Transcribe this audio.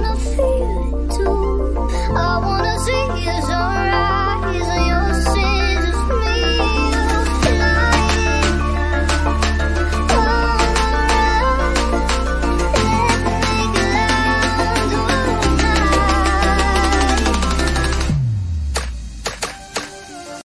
wanna feel it.